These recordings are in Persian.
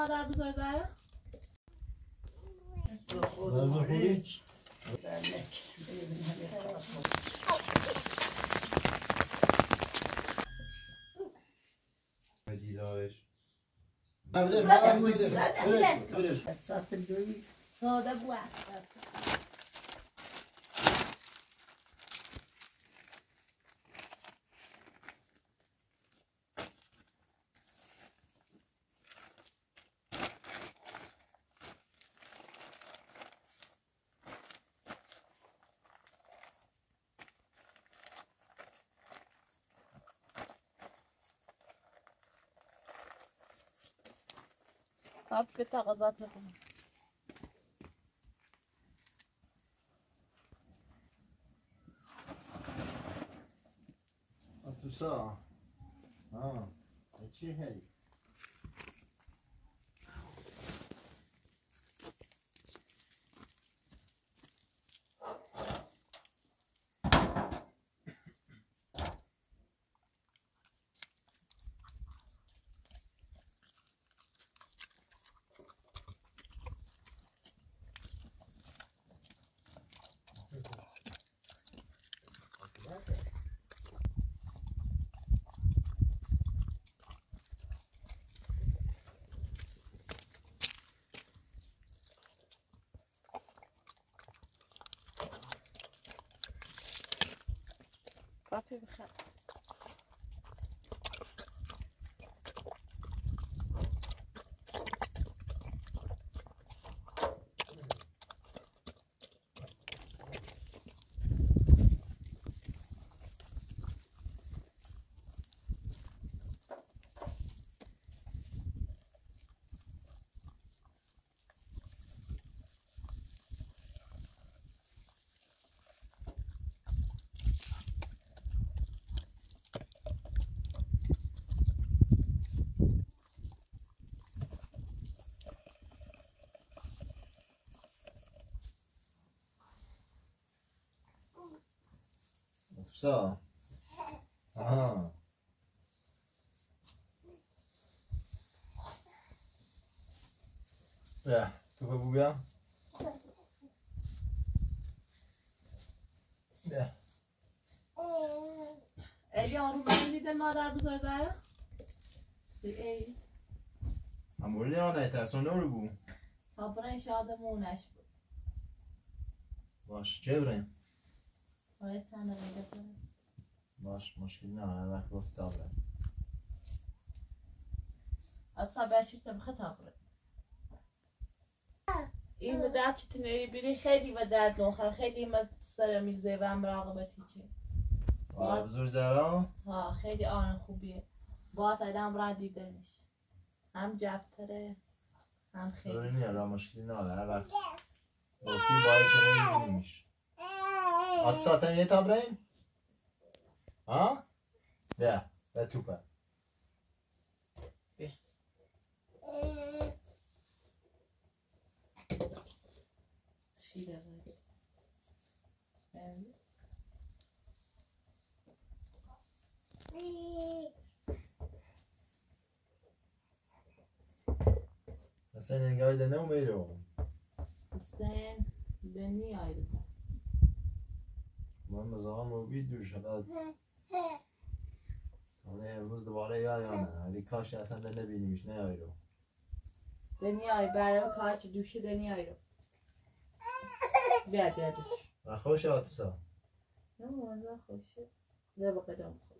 مادر بزرگ داره؟ طب قطع غزات لكم أتوسا هادشي هاي صافي بخير. So, yeah, tu vas vous bien? Yeah. Ey yavrum, beni de madar bu sorulara. Ey. Ama öyle yana yeter, sonra olur bu. Sabra iş adamı uğraş bu. Baş, çevireyim. باید سنده میده کنم باش مشکل نه انا لک گفت تابره اتصا باشی تبخه تابره این مدت چی تنهی بیری خیلی و درد نخواه خیلی من سر میزه و هم راقبتی چی آره بزرگ زهرا؟ ها خیلی آن خوبیه باید ادم را دیدنش هم جفتره هم خیلی داره نیه الان مشکلی نه هر وقت گفتی باید چنه میبینیمش Atsa sen yet abrayım. Ha? Ya, ya tupa. Be. Şile. Ben. Sen gayda ne umeri oğlum? Sen ben niye ayrıldın? من زمان موجود دوش هداد. همه امروز دوباره یایانه. اگه کاش اصلا دل نبینیمش نیای رو. دنیای برای کاش دوشی دنیای رو. بیاد بیاد. و خوش آتوسا. نه والا خوشه. نه با قدم خوش.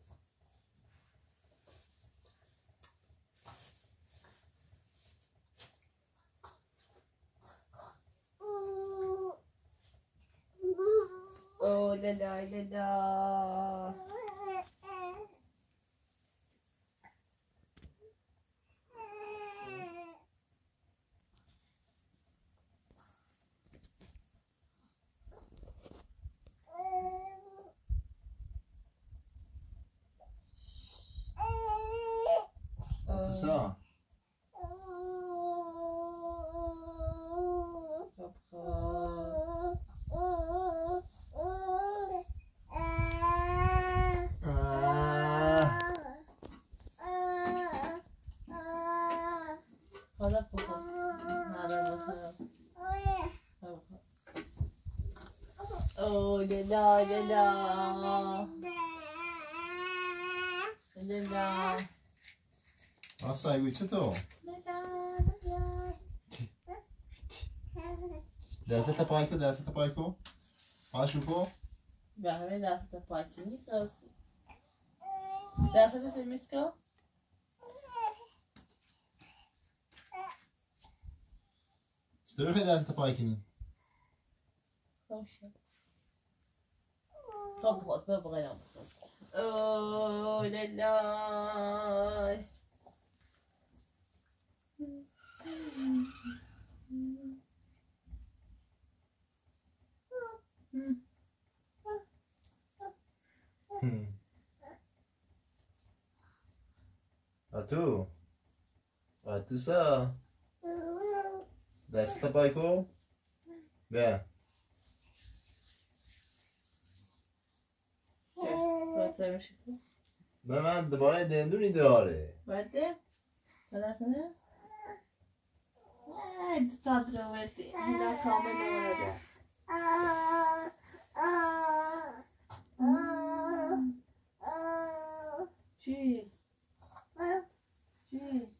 Oh la la la la. Atosa. Oh, Dada. Hussain, we chito. Dessa tá paico, dessa tá paico. Acho que. Vai, dessa tá paico, então. Dessa tá misco. Estou vendo dessa tá paico. Poxa. طب خلاص ما بغى ينام خلاص. اوه لالاي اتو اتوسا دست بايكو با من دوباره دندونی داره برده؟ بلده نه؟ دو تا درو برده اینا کامل نورده چی؟ چی؟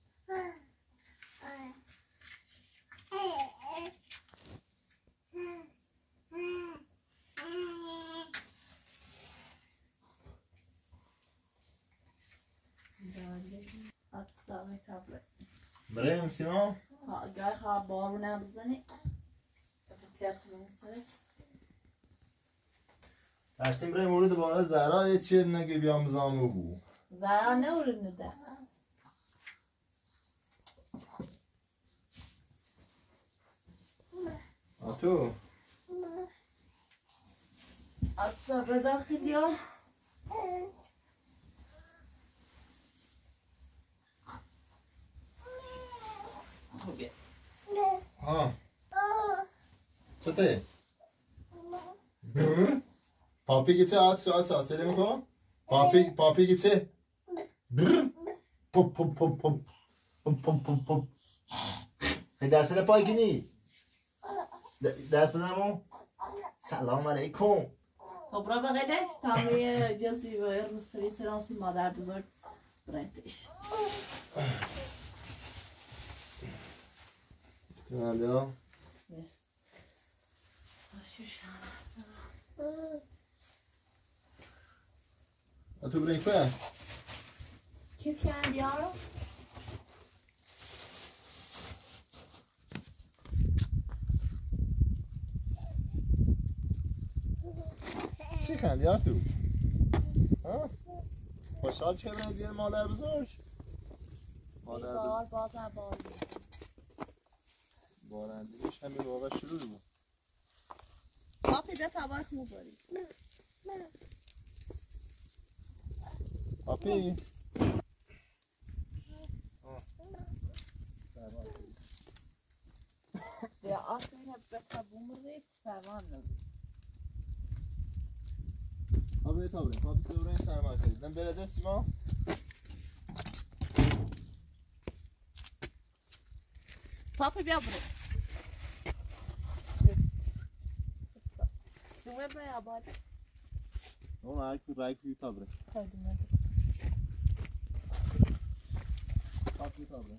بریم سیما؟ گای خواب بارو نبزنی هرچیم بریم اولو دوباره زهرا یه چیر نگه بیام بزام بگو زهرا نه اولو نده آتو آتسا بداخل یا ها چته؟ پاپی گیچه آتسا سلیم کن پاپی گیچه پپ پپ پپ پپ پپ پپ پپ دست پای کنی دست بدمو سلام علیکم خب را بقیدش تامی جزی و روستری سرانسی مادر بزرگ برندش Alo. A tu brinca? Que é de ouro? Çık hadi Atu. Ha? Hoşal çevreye gidelim mağlar bozor. Mağlar bozor. بارندگیش همین واقع شروع بود پاپی به تباک مبارید پاپی به آخرین به تبوم رید سرمان نبید پاپی تبرین پاپی تبرین سرمان کرید نم برزه سیما پاپی بیا برید Não é bem agora. Não é que o raio que está bem. Está bem. Está bem.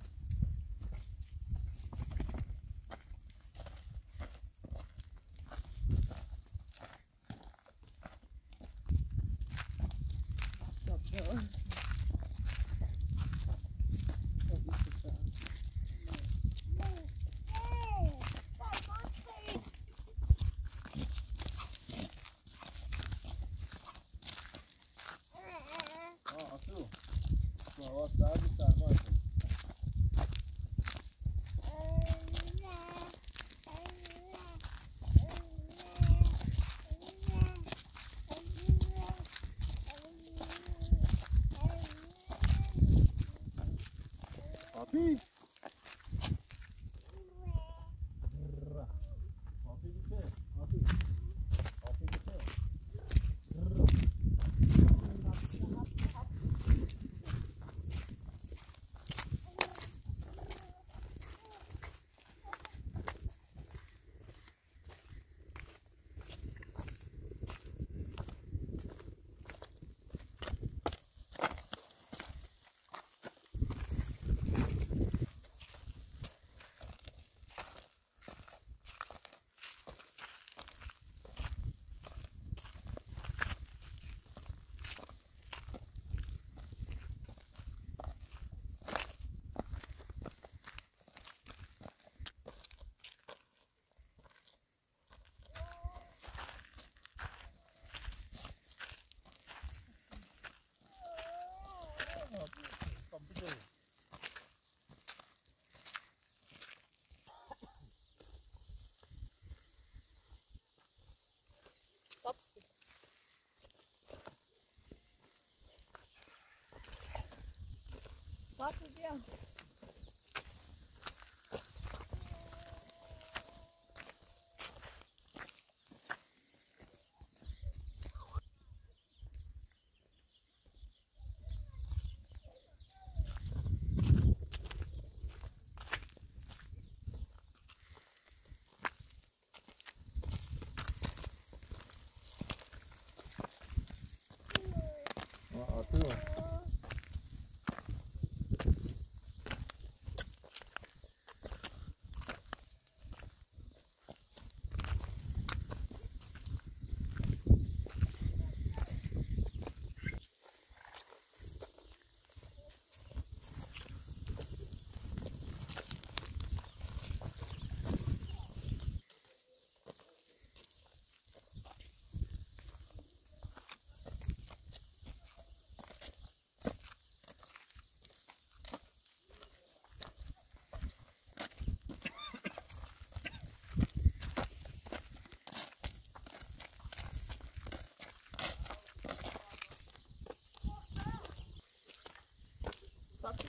4 dias.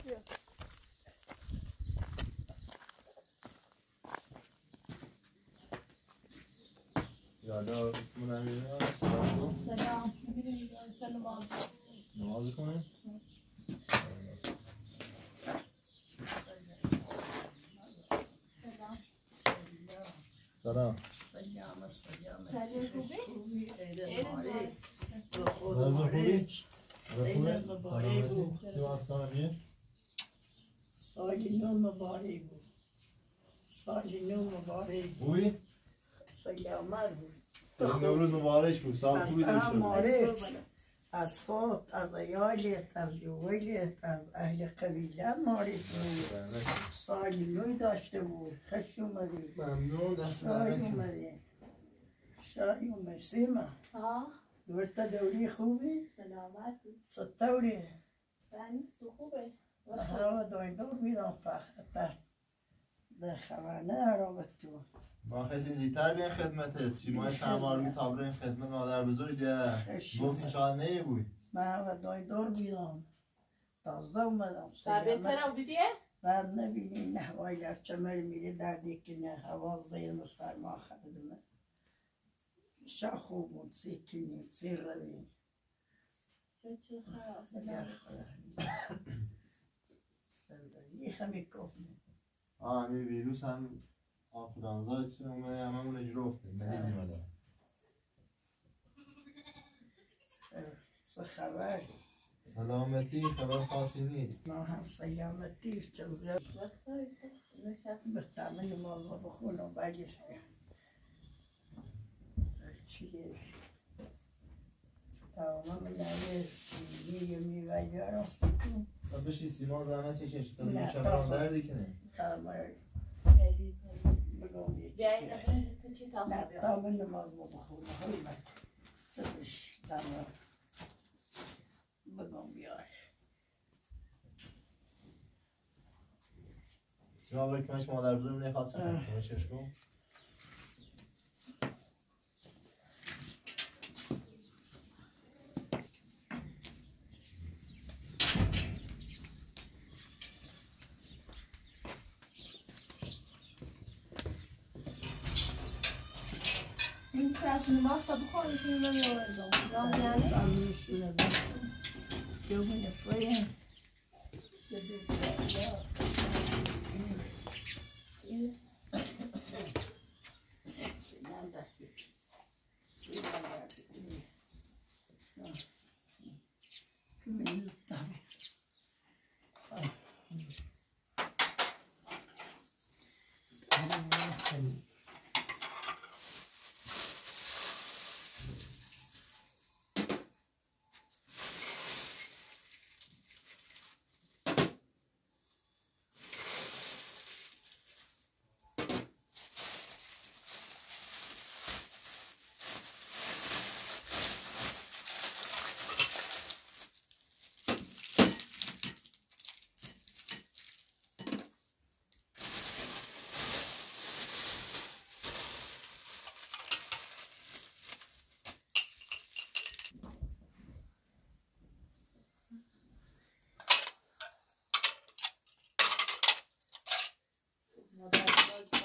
Yeah. Ya da münavirin selam. Selam. Bugün sen namaz okuyorsun. Selam. Selam. Selam. Selam. Selam. Sakinler mübarek bu. Sakinler mübarek bu. Buyur. Selamlar bu. Nevruz mübarek bu. Sağ kuvvet işte. Az fat, az ayalet, az cüvelet, az ehli kabilen mübarek bu. Sakinleri daştı bu. Kaç yumadi. Memnun. Şah yumadi. Şah yumadi. Sima. Ha. Dörtte devri kubi. Selamlar bu. Sattavri. Ben sukubi. وأخرى دويدور بينهم فاخته دخلنا رابطوا. ما خسر زیتر به خدمته سیمای سامارمی تابرین خدمت مادر بزرگه. گفتی شاید نیبود. ما دویدور بینم تازه اومدم. سربتر آبیه؟ نه نبینی نه وایلر چمر میری دردی که نه هواز دیگر مستر ما خدمت. شا خوب بود سیکنی سیرلی. چه خلاصه. میخوام میکنم. آه می ویروس هم آفران زایتی و من همون اجرا افتیم. نمیزیم ولی. سخبار. سلامتی خبر خاصی نیست. ما هم سلامتی چند زیاد. نشستم بخدمت مامان بخونم باجش. چیه؟ تا مامان میگه یه میوه راست کن. بشی سیما زحمت چشش تا میشم درد کنه تمام علی بگم بیاین تو چی تمام تمام نماز بخونه بش تمام بگم بیار سیما برای کمش مادر بزرگ نخواد سفر چشش کن Nossa, do Corinthians, meu irmão. Eu vim depois, hein?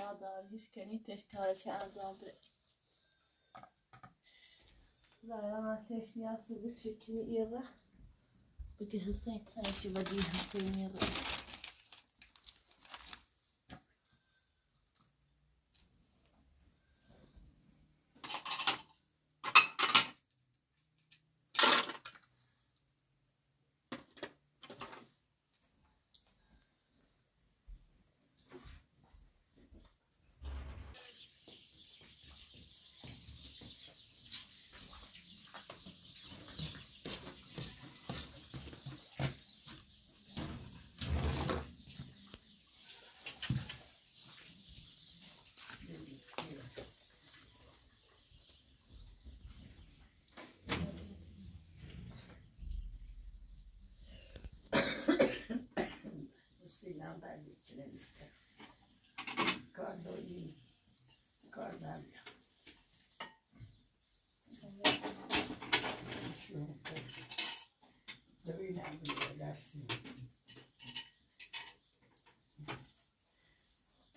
وادار هیچ کنی تشکارچه انجام بده. زهرا تکنیاسی به فکری ایره بگه حسین سنچی بدی حسین ایره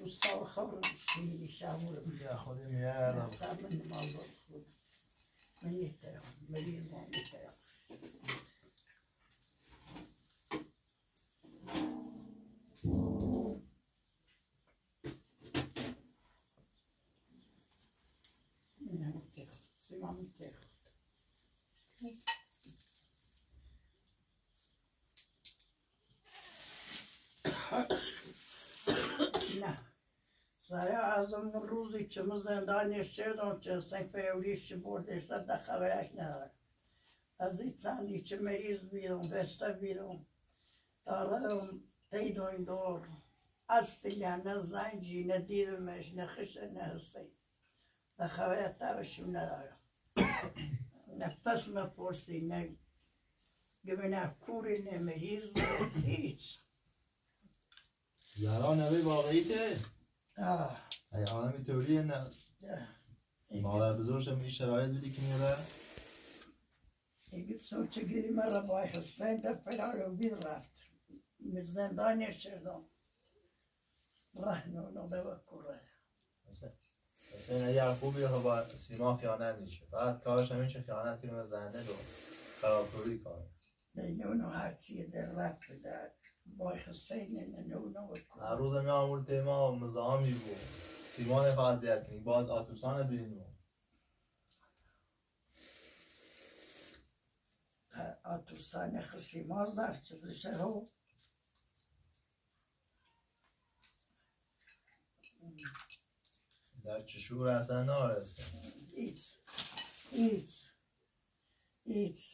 تستوى خبر مشكلة الشامور يا خديم يا رب من الموضوع من يتعب مريض ما يتعب منها متاخد سمع متاخد زهرا اعظم روزی که ما زندانش شدم چه سنگفیوریش چه بردش در خبرش ندارم از این سندی چه مریض بیدم بسته بیدم دارم دیدم این دور اصلیه نه زنجی نه دیدمش نه خشه نه حسی در خبرت تبشم ندارم نه پس مپرسی نه گمینه کوری نه مریض هیچ زهرا نبی باقیته؟ ای آدمی توریه نه مادر بزرگم این شرایط بودی که میره ایگه سوچه گیری مرا بای حسین دفعه رو بید رفت زندانی شدم رهنونو ببکره حسین اگر خوبی رو با سیما خیانت نیشه بعد کارش همین چه خیانت کنیم و زنده رو خرابطوری کاره دنیونو هرچی در رفت در بای حسین ننونو بکنه هر روز همین آمور تیما مزاهمی بود سیمان فعضیت کنی باید آتوسان برینو آتوسان خسیما زرد شده شهو در چشور اصلا نارسته ایت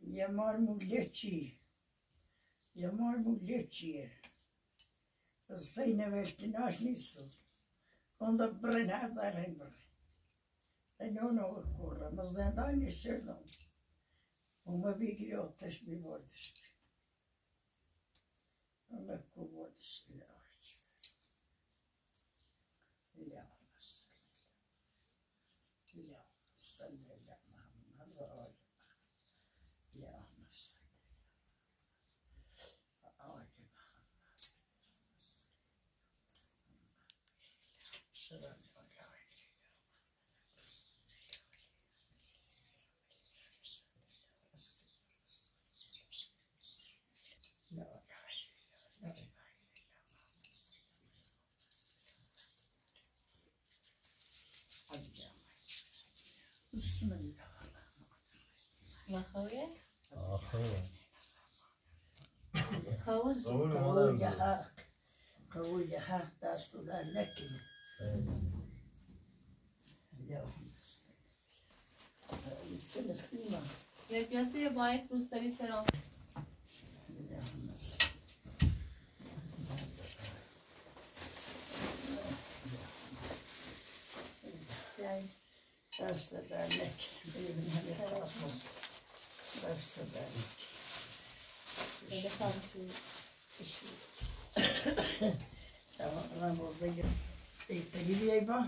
یه مار مولیه چیه سه نوشتی ناش نیستو اونده برین هر زرین برین این اونو بکره ما زندانی شردم اونو بگیری آتش بیباردشتی اونو بکر باردشتی آخش بیلی آمس بیلی آمس بیلی آمس بسم الله ما خويا خويا حق داس ولا لكن يا سيما ياك يا سي بايك بوستري سلام بس بالك بيبن هالخرافون بس بالك اللي خاف الشو تمام رامو زي تجيبي ايبا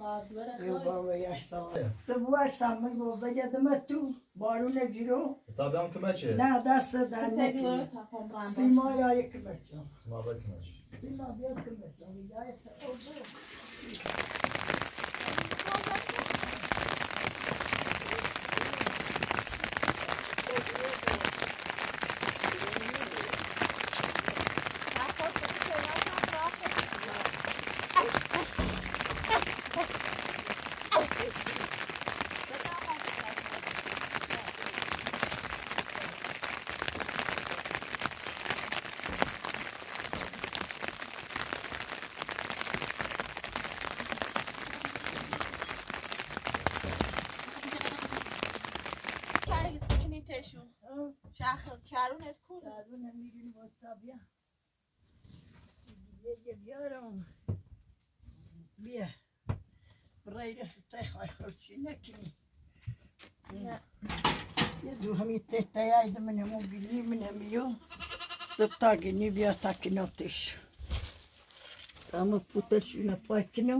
هاد ورا يبا يشتغل تبغى تعمل بوزي دمتو بالونه جيرو طبعا كماتش لا داس دانك سيما يا كماتش ما بكماتش Sima diyorsun mesela hidayet oldu. شهرونت کن شهرونت میگیم باستا بیا دیگه بیارم بیا برای رفته خواهی خورشی نکنی یه دو همین تحتایی ایده منمو بیلی منمیو دتا گینی بیا تاکنو تش اما پوتشونه پاکنو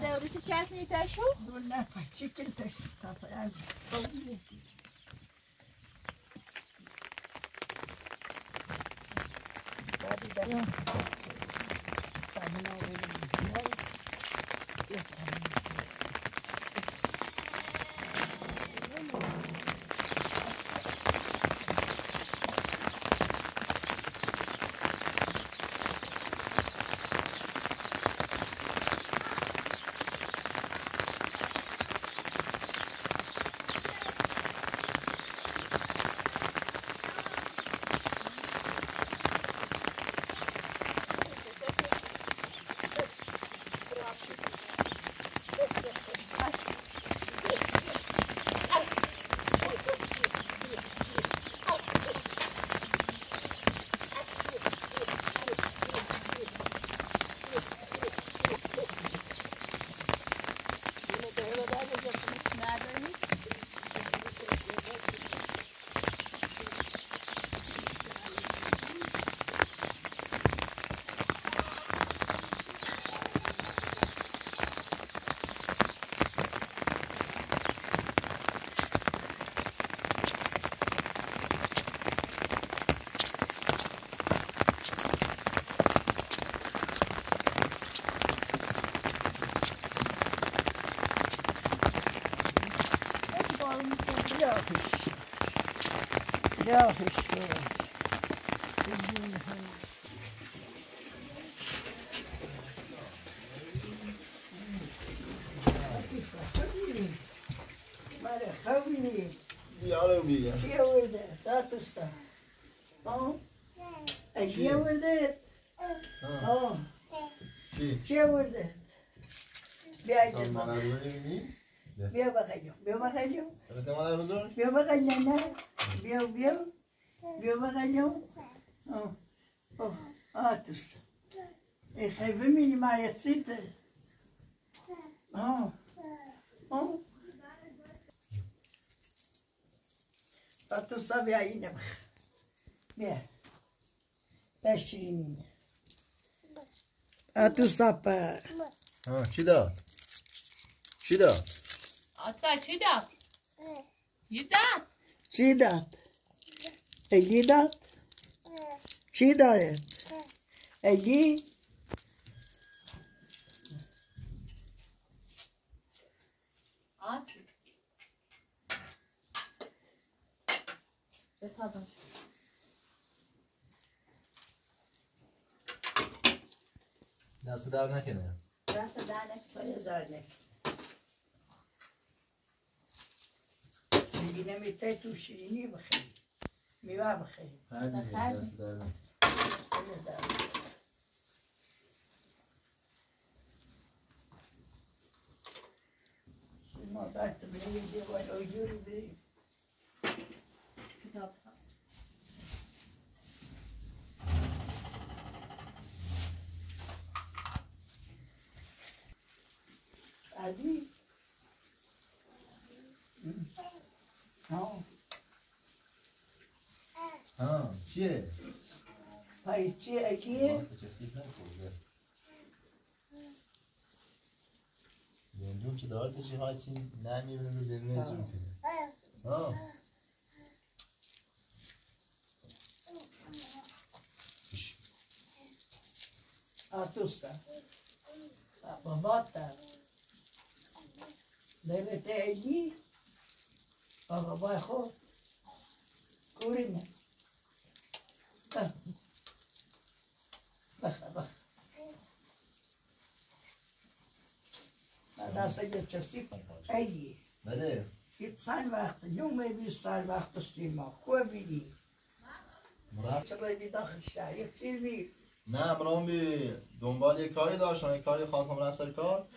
دورتي تعرفني تاشو؟ والله شكل تاشو تعرفني طويلة بابي دايما تعملها وين الجمال يفهمني Yeah, for sure. بیا بغلیم آتوس ای خیلی می‌نیم آیتیت آتوس بیا اینم بیا پشی اینی آتوس آب چی داد She does. Outside, she does. You does. She does. And you does. She does. And you. دست در نکنه دست در نکنه دار نکنه میگینه میتای تو شیرینی بخیری میوه بخیری دست در نکنه ما دست بریدی و اویوری بریم کتاب Ali? Não. Ah, tia. Pai, tia, aqui. Nossa, tia, se trancou, velho. Döndüm ki daha da cihatin nermiyemini demine zümkün. Ha. Atosa. Babata. دلت علی آقا بای خود کوری نه بخه بخه دست اگه چستی علی بله یه چند وقت یومه بیست چند وقت استیما خوه بیدی مرحب چرا بی داخل شهر یک چیز بی نه برام بی دنبال یک کاری داشتم یک کاری خواستم را سر کار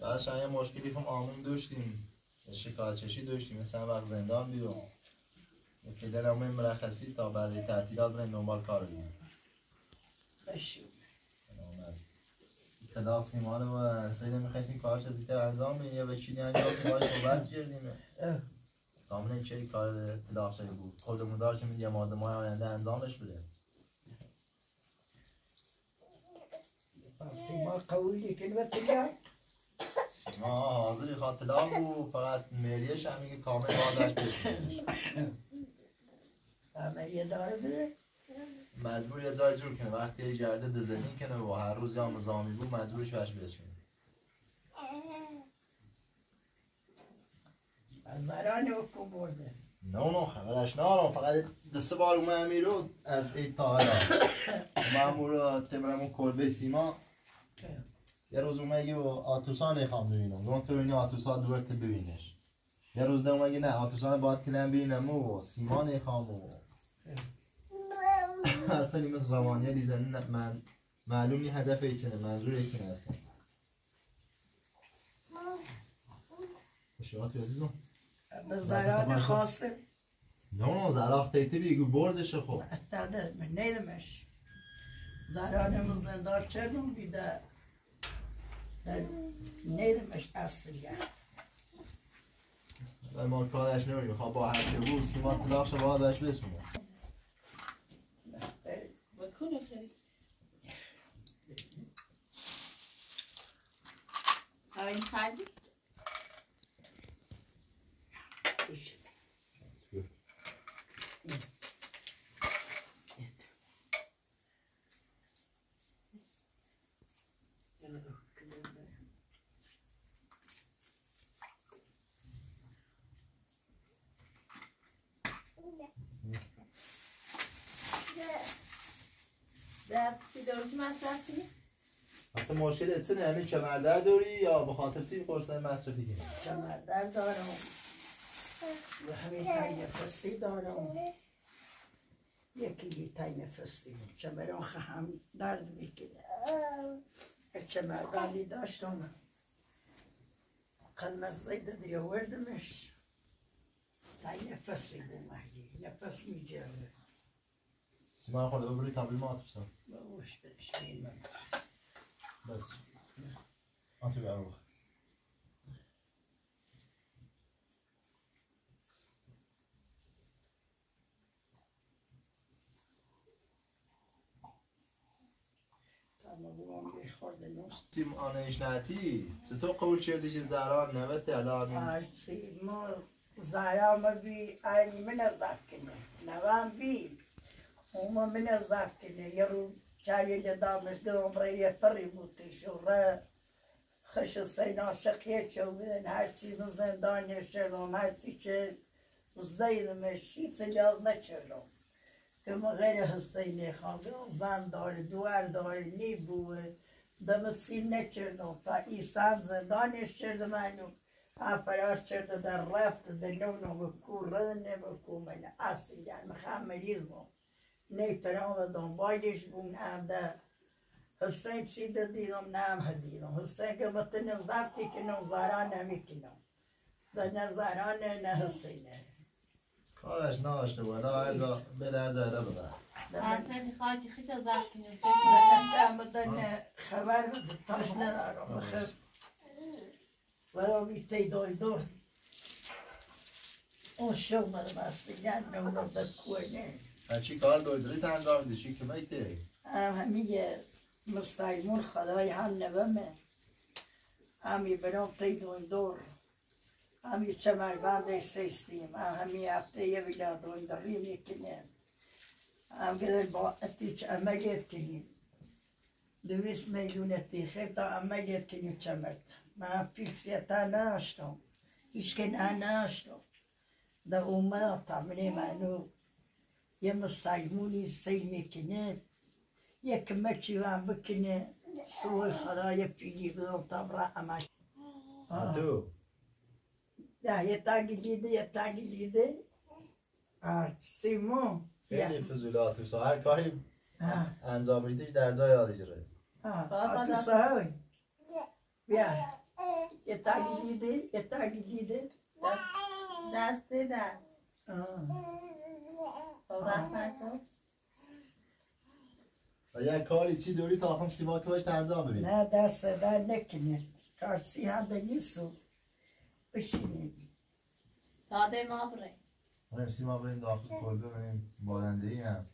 بعد شما یه مشکلی هم آمون داشتیم شکایت چشی داشتیم مثلا وقت زندان بیرون فعلا همه مرخصی تا بعد تعطیلات بریم دنبال کار بگیم بشیم اطلاع سیما رو سیده میخواستیم کارش از زیتر انجام بگیم یا وکیلی انجام که باید صحبت کردیم کاملا چه کار اطلاع شده بود خودمون دارش میگه ماده ماه آینده انجامش بده سیما قولی کلمت دیگر ما حاضری خاطلا بود فقط ملیش هم میگه کامل بازش بشونش ملیه داره بده؟ مجبور یه جای جور کنه وقتی یه جرده دزمین کنه و هر روز یا مزامی بود مجبورش بهش بشونه از زرانی حکم برده نه خبرش نارم فقط دسته بار اومه امیرو از ایت تاهران مامورو تمرمون کلبه سیما یه روز اومگه و آتوسا نخوام ببینم گرون که ببینی آتوسا دو وقت ببینش یه روز ده اومگه نه آتوسا باید کنم ببینم و سیما نخوام و حرفانی مثل روانیه لیزنی من معلوم نی هدف ایسنه منظور ایسنه هستم خوشیات عزیزم زهرا نخواستم نه زهرا اختیتی بیگو بردشه خب اتده من نیدمش زهرا نمزن دار چردم بیده در نیدمش اصل گرد ولی ما کارش نمیریم خواب با هر که بود سیما تلاقش با داشت بسمون بکنه خیلی این خیلی حتی مشکل اتسنه همین کمردر داری یا بخاطر چی بخورسن مصرفی کنی؟ کمردر دارم و همین تای نفسی دارم یکی تای نفسی کمران هم درد میکنه کمردری داشتم قلمه زیده دیگه وردمش تای نفسی بومهی نفس میجرم سیما خود ببری تبلیل ما آتوستم باوش برشتیم بس آتو بروخ تمام بوام بیخ خورده نوشت تیم آنایش نتی ستو قول شدی که زهرا نوت الان آرچی ما زهرا ما بی آیلی من ازاد کنه نوان بی اوما من ازاد کنه یرو چایی لدامش دو عمره یه پری بودی شوره خش حسین عاشقیه چوبین هرچی من زندانیه شلوم هرچی که زیدمش هیچی لاز نچلوم که ما غیر حسینی خواهیم زن داره دوار داره نیبوه دمت سین نچردم تا ایسان زندانش چردم اینو افراش چرده در رفت دلونو بکو ردنه بکو من اصلی یعنی خمریزم نیتران و دنبالش بون هم ده حسین چیده دیدم نه هم هدیدم حسین که بطن زفتی کنم زهران همی کنم ده نه زهرانه نه حسینه کارش ناشته ولا ایدا بلر زهره بده من میخواد خیش زرد کنیم دمدن خبر تاش ندارم بخیر ولی تیدای دور اون شو مرم اصلیان نونو بکنه چی کار دویدری تندار دی چی کمک دی همیه مستعیمون خدای هم نبمه همی برام تیدای دور همی چمربند استیستیم همی هفته یه ولادون داری میکنیم هم گذر با اتیچ عملیت کنیم 200 میلیون تیخه تا عملیت کنیم چمرد من پیسیتا ناشتم هیچکنه ناشتم در اومد تعملی منو یه مستعیمونی سی میکنه یه کمکی هم بکنه سوی خدای پیلی بدون تبره عمل هاتو ده یه تاگی لیده یه تاگی لیده سیمون خیلی فضولات و سهر کاری انجام میدی در جای آدیجره آتوسا های بیا یه تاگی لیده یه تاگی لیده دسته در رفت نکن یه کاری چی دوری تا خم سیما که باشت انجام برید نه دسته در نکنه کارچی هم در نیستو بشینیم داده ما بره من سیما بریم داخل کرده بریم بارنده ای هم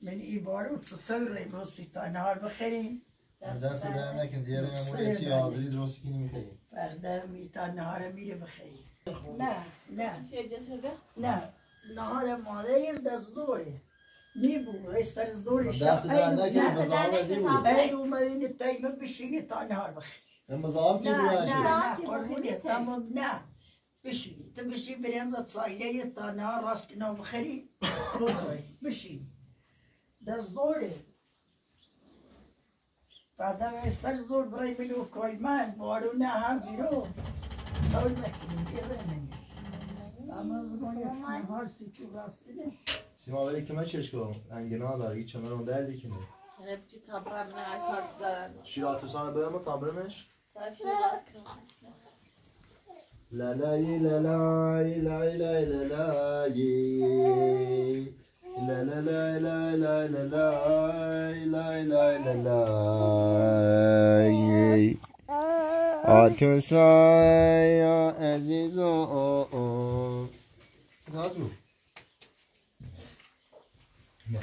من این بارو چطوره بروسی تا نهار بخیریم از دست در نکن دیاره همون ایچی حاضری درستی که نمیتریم بردم تا نهار میره بخیریم نه نه نه نهار ماده دست دوره نیبوه ایستر دوره دست در نکنیم بزاره دیبوه باید اومدین تایمه بشینی تا نهار بخیریم مزاحم که نه نه قربونی تمام نه بشی تو بشی برنزت سایه تا نه راست کنم خری بشی در زوره بعد از زور برای ملو کایمان بارو نه هم زیرو اول نکنیم ایرانی اما برای هر سیتی راستی سیما ولی کمه چش کنم انگنا داره هیچ چمرون دردی کنه نبچی تبرم نه کارس دارن شیر آتوسانه برم تبرمش لالای لالای لالای لالای لالای لالای لالای لالای آتوسای عزیزو نازو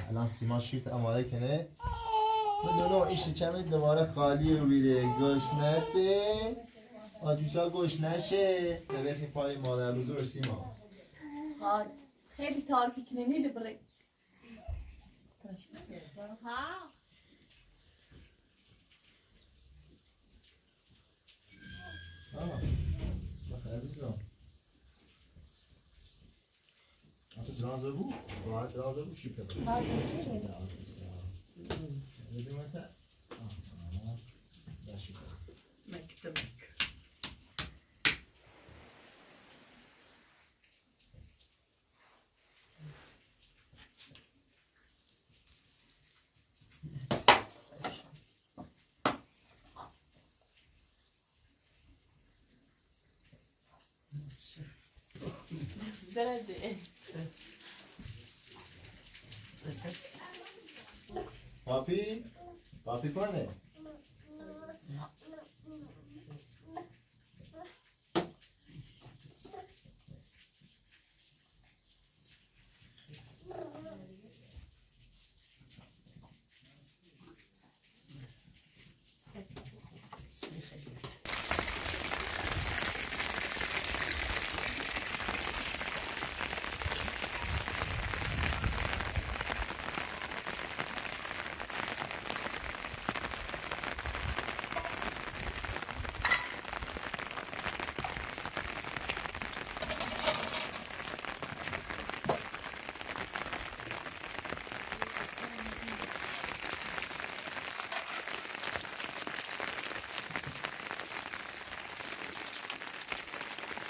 الان سیما شیرت اماره کنه بدونو ایشی کمی دوباره خالی رو بیره گوش نده آتوسا گوش نشه نویسی پای مادر بزرگ سیما خیلی تارکی کنه نیده بره ها بخیر عزیزم آتو درازه بود؟ باید درازه بود شیفته بود بدون مثلا داشت مكتبك درزه پاپی پاپی کنه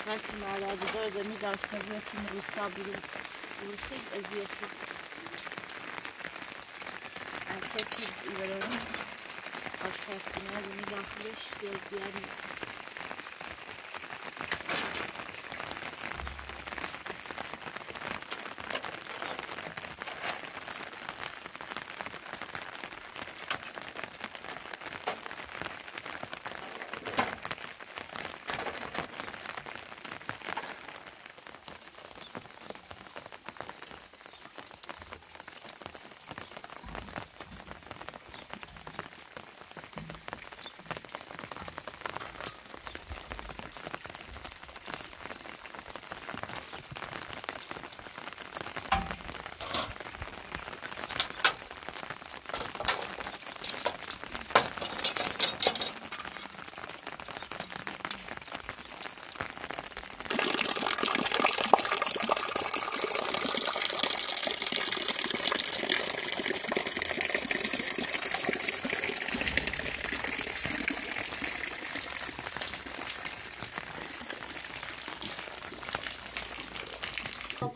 رفتیم علاوه دار و می‌داشتیم بیایم روستا بیرون. خیلی ازیتی. آشکاری ایران. آشکاری نه می‌داخلش بیزیاری.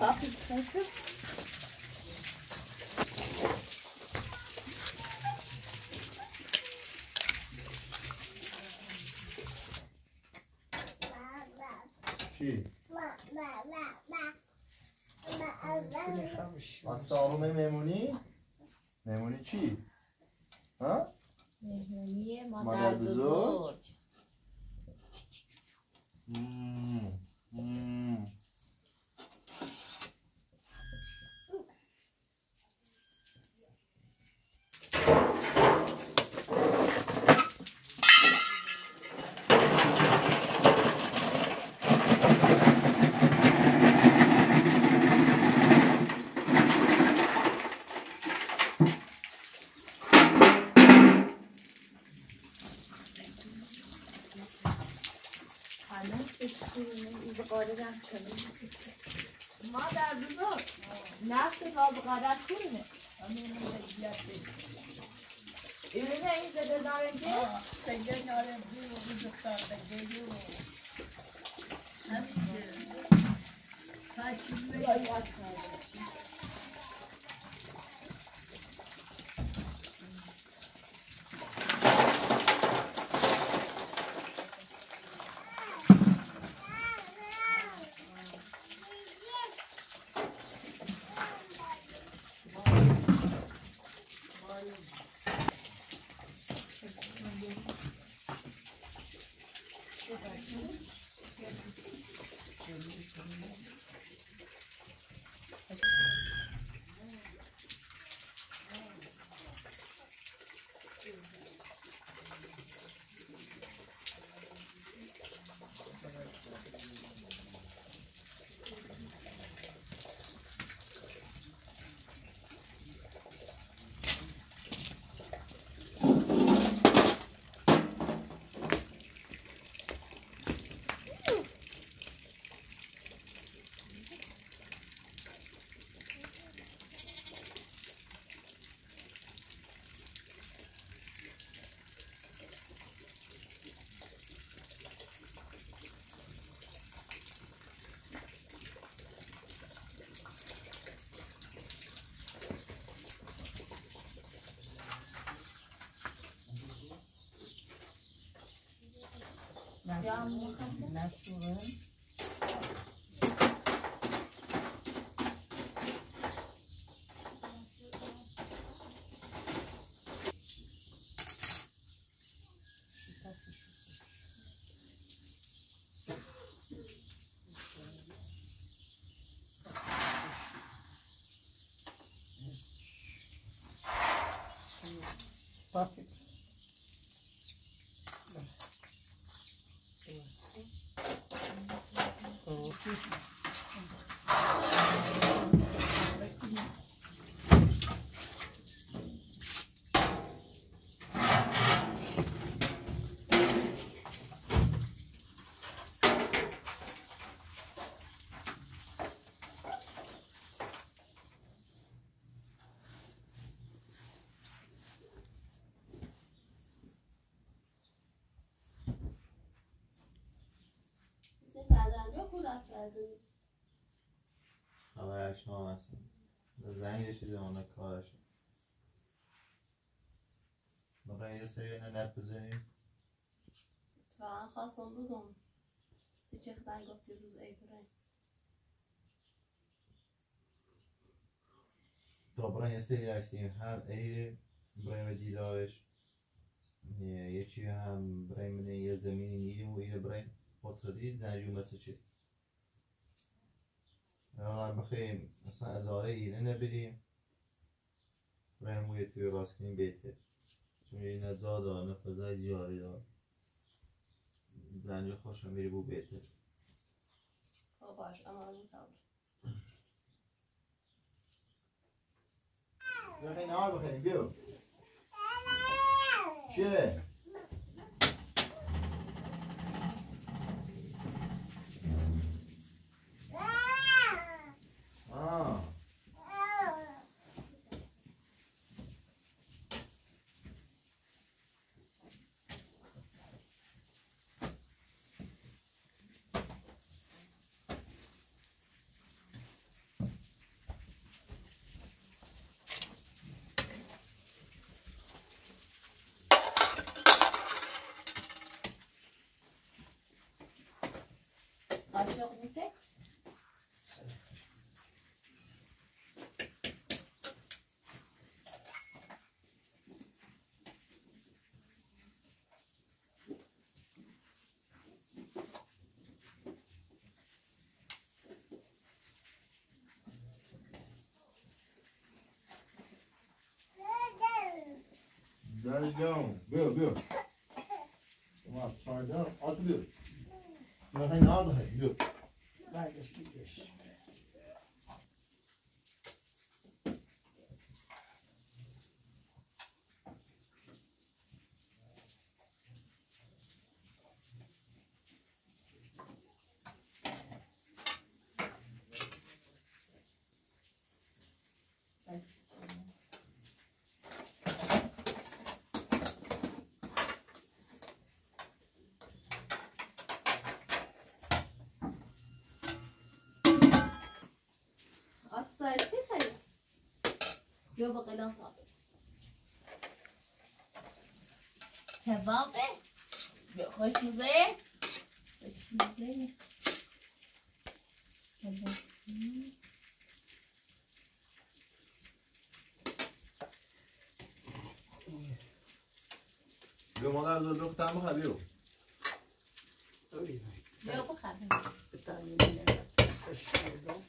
صافي بخير. شي. ما مهمونی چی؟ ها؟ مهمونی مادر بزرگ. مادر بزرگ نفت را به قدر کنه اینه این زده نارنجی؟ سگه نارنجی و بزرگتار سگه و همیشه تاکیل بایی از نشورن پاکی نفردی خبر اکشنام هستم زنگ یه چیزی مانده کارشم بقیه یه سری اینه نت بزنیم اتفاقا خواستم بگم تو چه خدن گفتی روز ای برای تو برای یه سری هستیم هر ای برای دیدارش یه چی هم برای من یه زمینی میدیم و اینه برای خودتادید زنجی مثل چی الان بخواییم اصلا ازاره اینه نبریم برای همویه توی راست کنیم بیته چون این ازا داره نفذای زیاری داره زنجی خوشم میری بو بیته باش اما آنی تاور بخوایی نهار بخواییم بیو چه؟ There you go. Bill. Come on, sorry, down. Out to Bill. Nothing out of it. Bill. Like this, keep this. جو بقي لون طابق هفاقي خوش مزيد جو مادر دو دو ختم بخبيو جو بخبيو بتعمل لنا الشيء المهم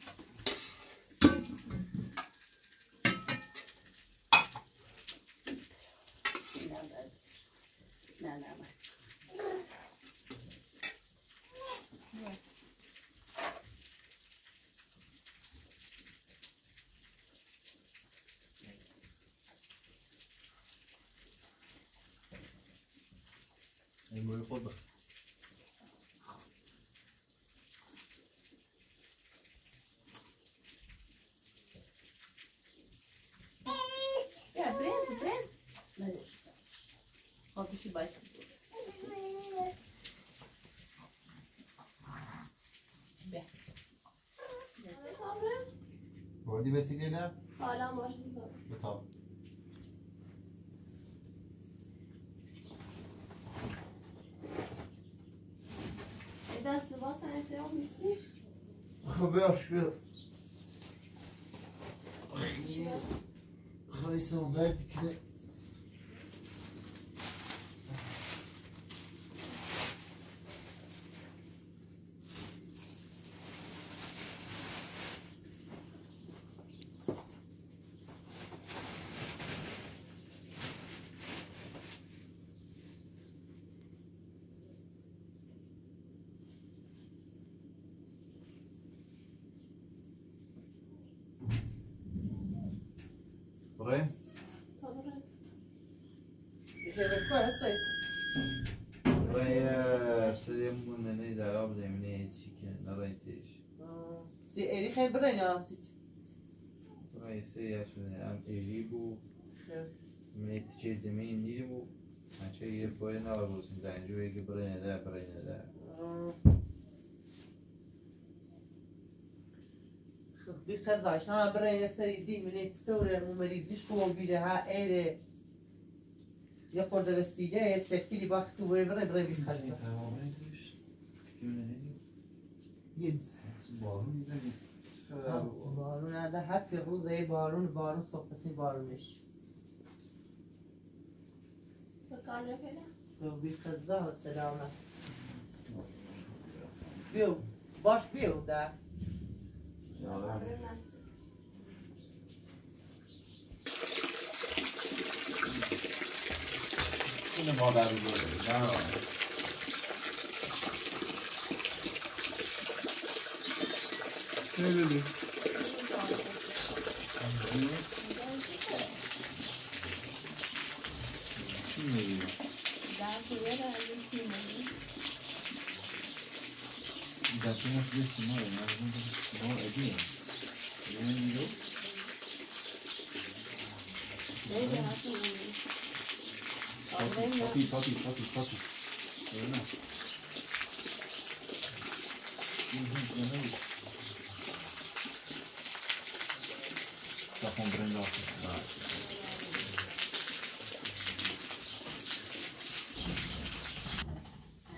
خذ يا برنس معليش خذ شي بايس بيه ودي بس كده لا ماشي طب خبر شو خلص نوضعت كده طبعا برای سریم بوندنه زهرا بزمینه ایچی که نرایی تیش سی ایری خیلی برای ناسی چی؟ برای سی ایش بزنه هم ایری بو من ایتیچه زمین نیری بو من چه یه پای نار بوسیم زنجو ایگه برای نده بقزعش ها برا ياسر يدين من التورة المماريزيش قوة بلها آلة يقول ده بس يجاية تكيلي باختو برا برا برا بخزع يدس بارون هذا حتى روز اي بارون صبح بسي بارونش بكار رفيده لو بخزع السلامة بيو باش بيو ده Şimdi modeli böyle, daha var. Ne dedi? Şimdi iyi. Daha buraya da alırsın. Zaten nasıl var? Ne ediyor? Ne diyor? Ne yapıyor? Papi. Öyle.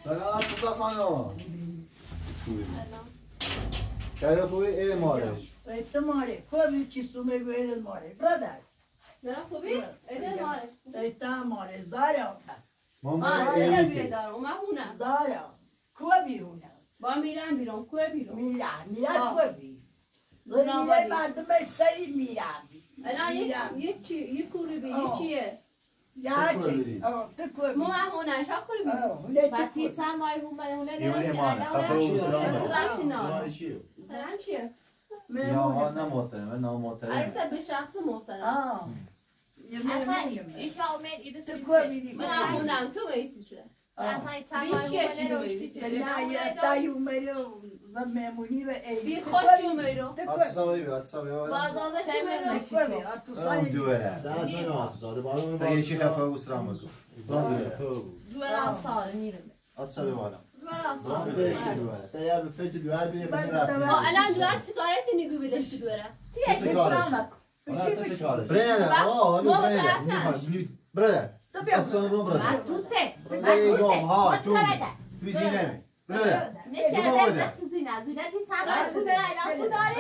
Selam Mustafa'no. Kaya خوبی ای ماره. ایت ماره. خوبی چی سومه گو ایت ماره. برادر. نه خوبی ایت ماره. ایت ماره. زارا. آه سیل بیدار. اومه هونه. زارا. خوبی هونه. با میرم بیرون. خوبی رو. میرم خوبی. زنابایی. مردم اشتری میرم. الان یک کوری بی یکیه. یاکی. تکوی. ما هونه شکوری بی. باتی سامای هونه نه. سلام چیه؟ یا نه محترم، نه محترم. البته به شخص محترم. آه. اشام می‌دید سری. من آموزم تو می‌سیزه. بیچه چی می‌سیزه؟ نه تایو می‌رو و مهمونی و ای. بی خودی می‌رو. اتوسایی بی اتوسایی. بازاده چی می‌رو؟ اتوسایی. دوره. داشت نه اتوسایی. بازم. دیگه چی خفه اسرام می‌کنم. دوره اتوسایی می‌رم. اتوسایی می‌رم. برای دوره. تیار به فیت دوره بیه بنرفته. الان دوره چیکاره تنیگو بیش دوره. چیکاره؟ برادر چیکاره؟ برادر. تو بیا. تو ته. من گم ها تو. توزینه. برادر. نشده. توزینه. زیادی سال بود برای لامو داری.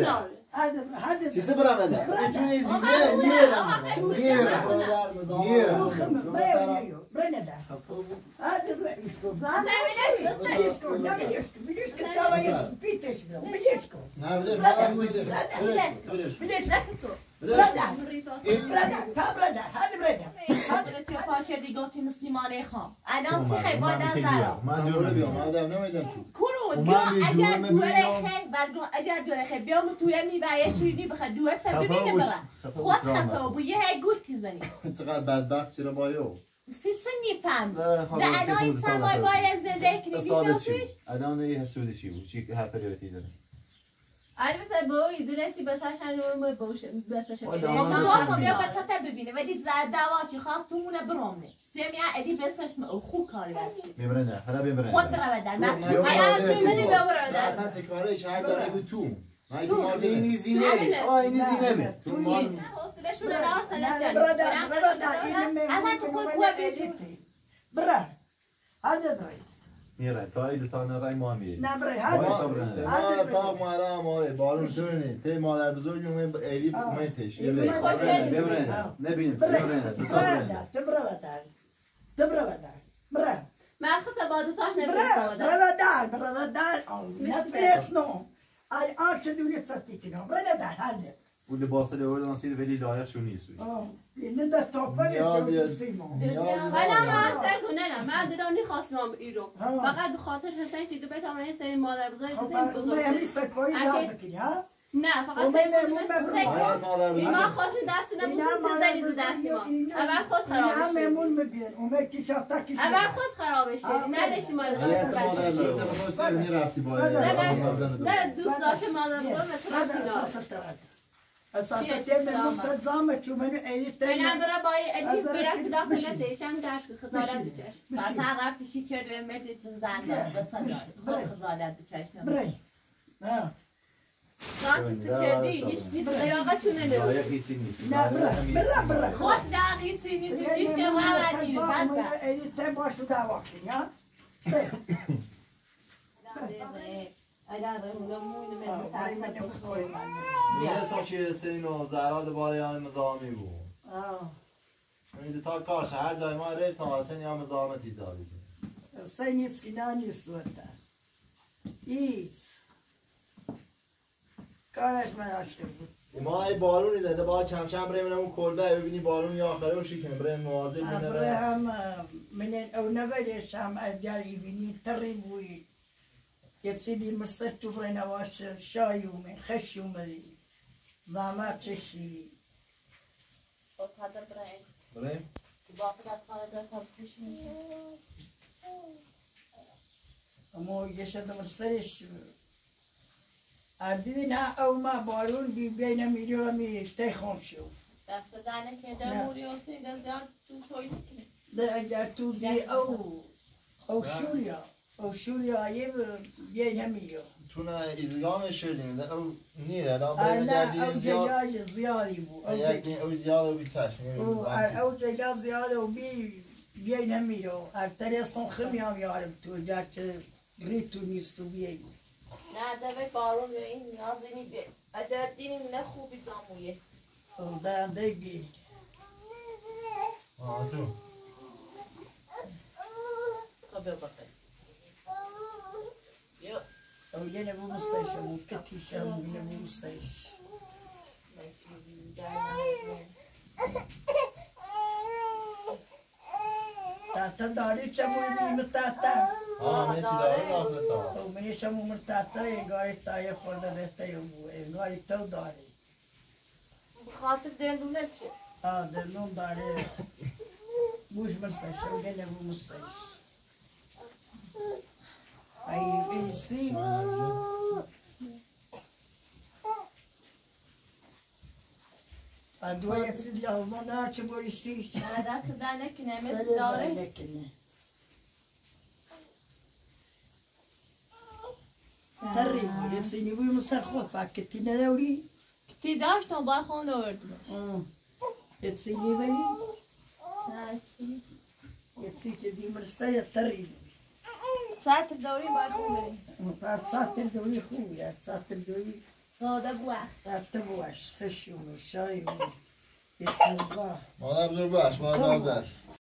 لامو. سیسه برام ده. اتونی زیره نیرم. برای نده. Sen biliyorsun ki tavayı biteşiyor, biliyorsun. Brada, biliyorsun. Brada, tam brada, hadi brada. Hadi çöp açerdi götünü Sima'ya ham. Adam çıkıp badan zara. Ben görmüyorum, adam ne dedim? Kurun, eğer dörekhe, vergun, eğer dörekhe, bir onu tuyemi ve yeşilini bırak, duvarsa birbirine bırak. Kod kapı, bu yehe gül tizleni. Çıkar bedbaht çırabayı o. سیتنی پم. ده الان سعی باید زنده کنیم چیزی. الان یه سودشی بود. چی هفریتی زنده. البته باید دلسی بساشان رو باشه بساشان. ما کاملا بسات ببینیم ولی دعوایی خاص تو من برامه. سیمیا الی بساش مخو کاری میکنه. میبرنده. حالا بیمبرنده. خود برادر. حالا چی منی برادر؟ اصلا تکرارش هر داری بود تو. این زینه. آه این زینه. تو من. برادر تو خود بیتی برادر هذا برای نیرای تایید تان رای مامی نبرای هذا تا مرا ماره بارون شونه تی مادر بزرگی من ایلی متش برادر نبینم برادر ما خطا بادو تاش نبرادر برادر نفس نو ای آرش دوری صدیقی نو برادر هذا و لباس لی اول نسید ولی لایقش نیستی. این داد تاپانی جوزیم. ولی ما سعی کنیم. ما دلم نیخواست نام ایرو. فقط بخاطر حسین چی دو به تمرین سری مادر بزرگی بزرگی. ما میشه کوی داد بکنی ها؟ نه فقط. ما خواستیم دستی نبودیم تزدیدی دستی ما. اول خود خرابش. ممنون میبین. اومد کی شرط کی؟ اول خود خرابش. نه دشی مادر بزرگی. نیرفتی باید. نه دوست داشت مادر بزرگی. اساساً من مستزامه چون من ایت من برای ادیب برای دادن سیشان داشت خزالت بیچاره. بعد عربت شیکر و مرد چند زن داشت. خزالت بیچاره. بله. نه. میرسم که سین و زهرا دوباره یعنی مزاحمی بود. میده تا کارش هر جای ما رفت تا حسین یا مزاحمت ایجاد کرد. سین هیچ گناه نیست ورده. هیچ. کارش من آشته بود. ما این بارونی زده با کم کم بریم اون کلبه ببینی بارون یا آخره و شکم بریم مواظب بینه رو. هم من او نبریش هم اجاری بینی تری بوید. یه سیدی مستش تو برای نواشه شایی اومه خشی اومه زامر چشی او تادر برای برای؟ تو باسه در ساله در تاد کش میشه اما یه شده مسترش اردی نه او ما بارون بی بین میری و می تیخون شو دست دانه که در موری و سیده در تو توی نکنه در اگر تو دی او شوریا او شوریایی یه نمیو. تو نه ازیام شدیم ده او نیه نه برای دادیم زیاد. او جای زیادی بود. یکی او زیاد و بیشتر می‌بود. او جای زیاد و بی یه نمیو. ارتریستون خمیام یارم تو جرچه ریت تو نیست تو بیه. نه دبی بارون و این نیازی نی. ادردیم نه خوبی زامویه. دادگی. آه تو. خبر بکن. او یه نبو مستش همون کتیش همون نبو مستش تاتا داری چمون بودم تاتا آه میسی داری داخل تا او منیش همون تاتا اگاری تایی خورده بهتا یا بود اگاری تو داری بخاطر دلونه چه؟ آه دلون داری بوش مستش او یه نبو مستش ای بیسی ادویه تی لازم نه چه بوریسی دست دانه کنه مس داره تری بوده سی نیوی مسر خود پاکه تی نداری تی داشتم با خون آوردم تی نیوی نه تی که دیمرسای تری ساعت الدوري ما يخوني. ساعت الدوري خويا ساعت الدوري. هذا بواش. ساعت بواش خشوم الشاي. يتوضا. هذا بزر بواش ما هذا زاش.